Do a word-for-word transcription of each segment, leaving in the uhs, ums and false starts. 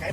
cái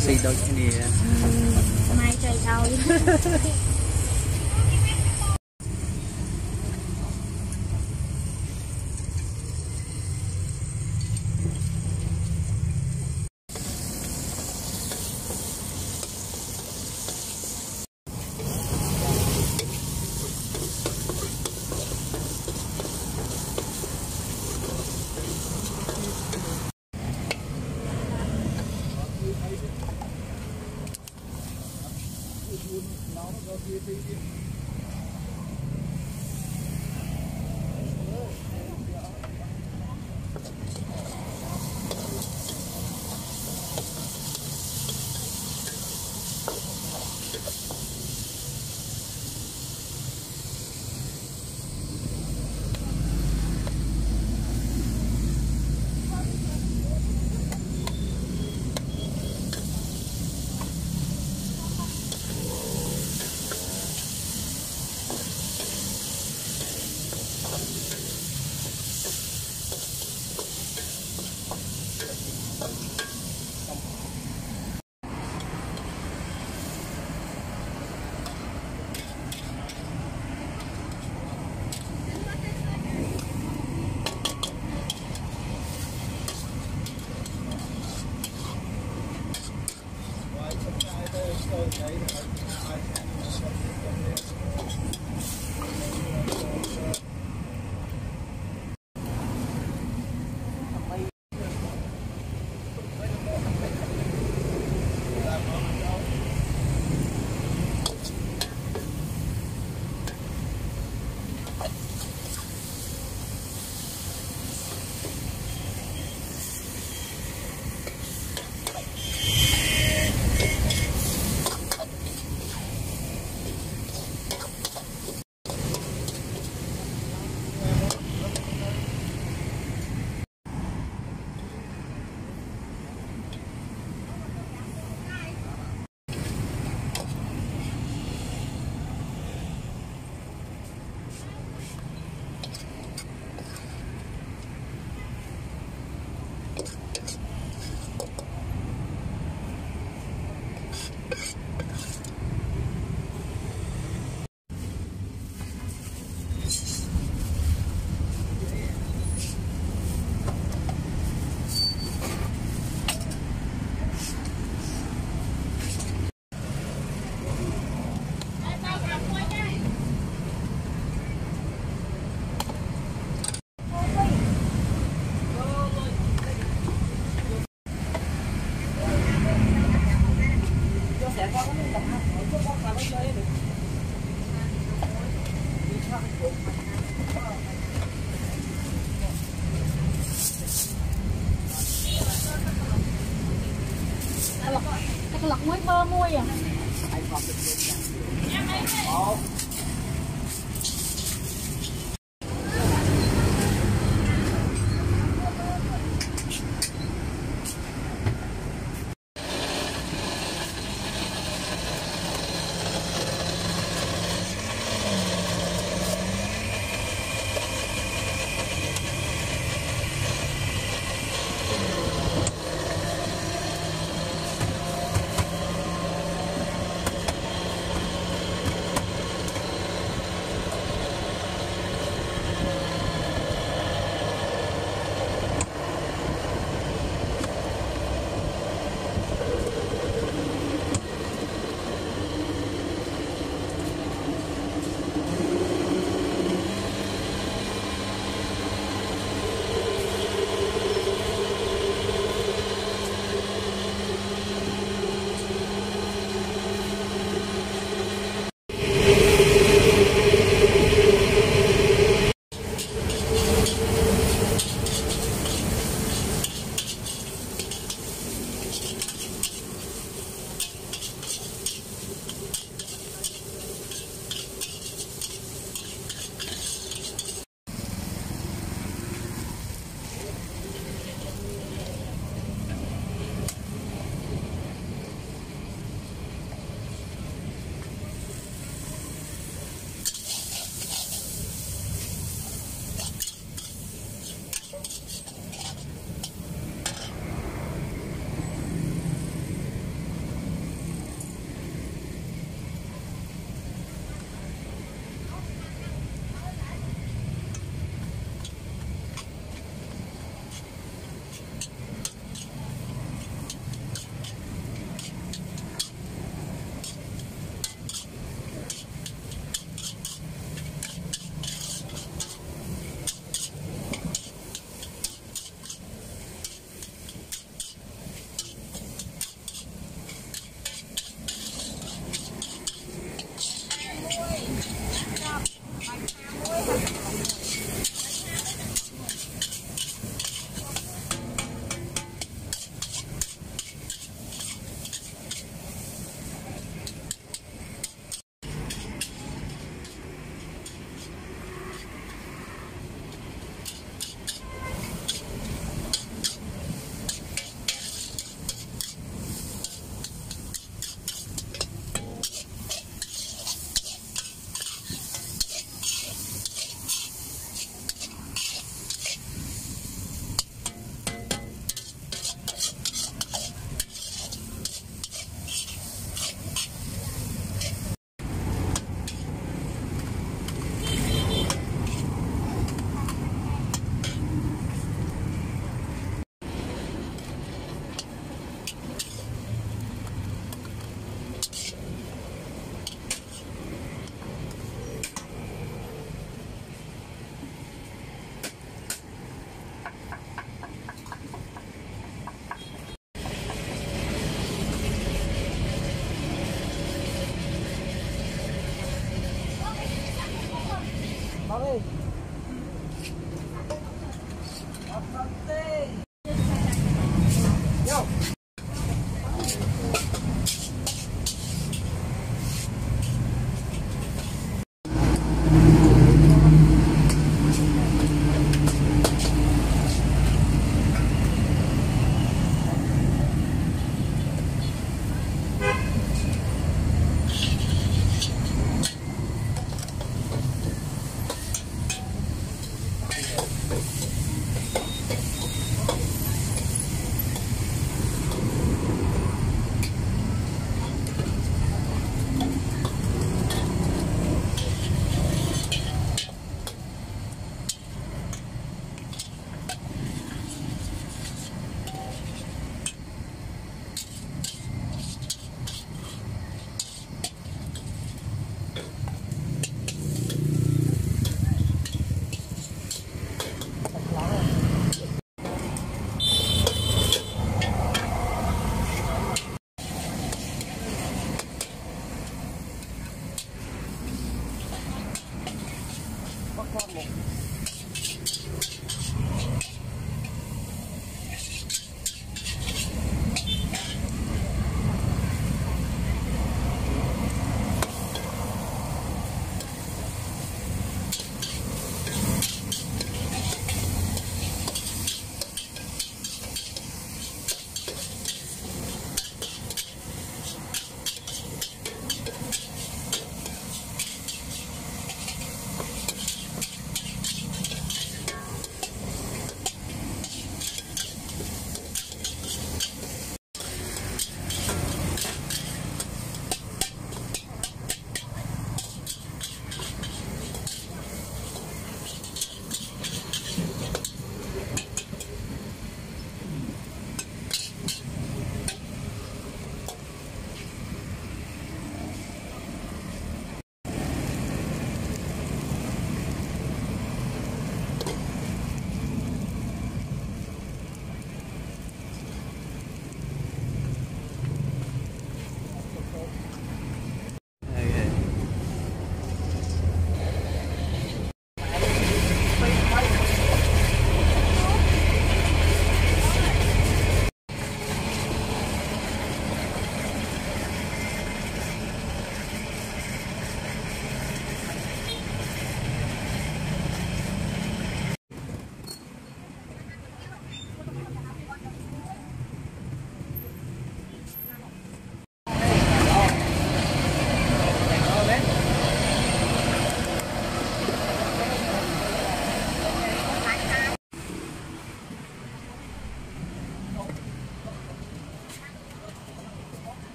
Xịt đâu chứ nè. Mai trời đâu. lọc, cái lọc muối thơ muối à.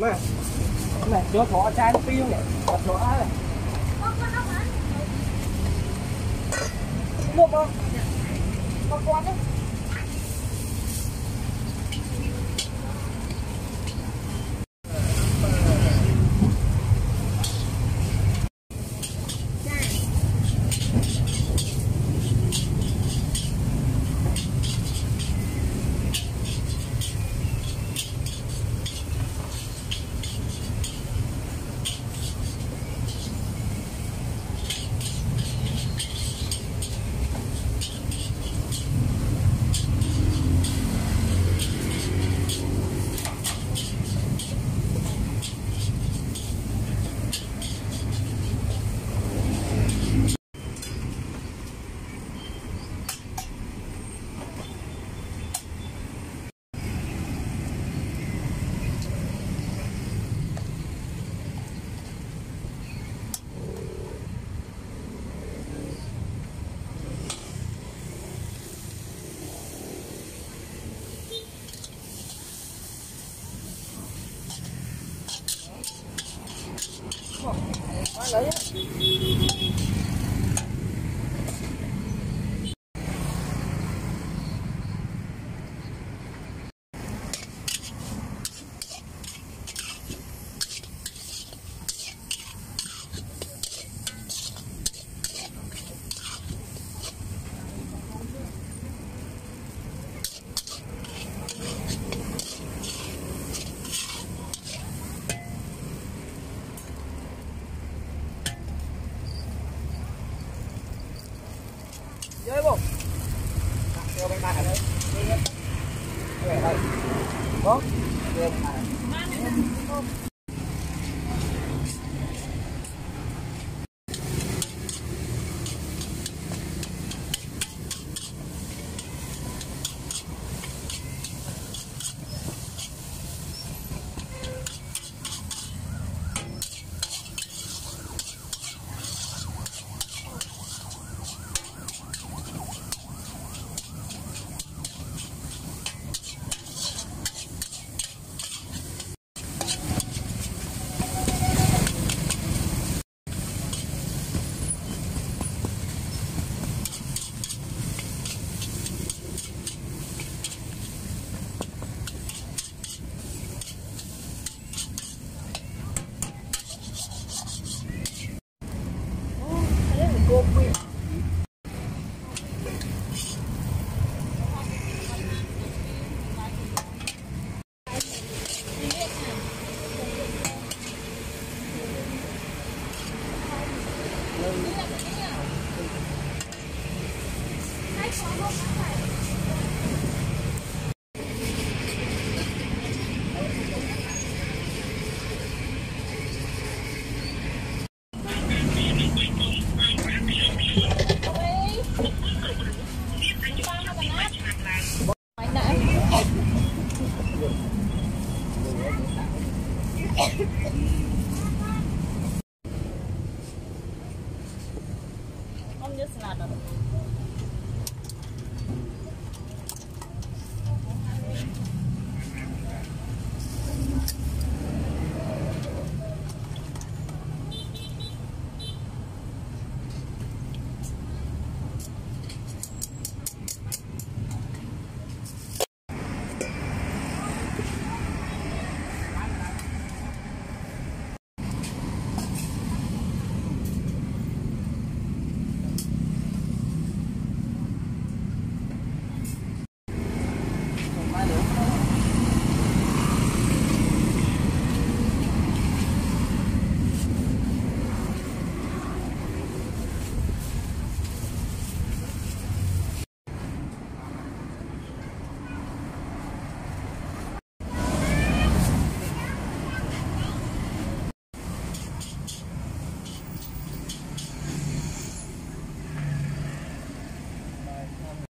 Nè, nè, cho thỏ chai nó tiêu này, thỏ này. Luộc không? Con con đấy. Đấy á. Oh.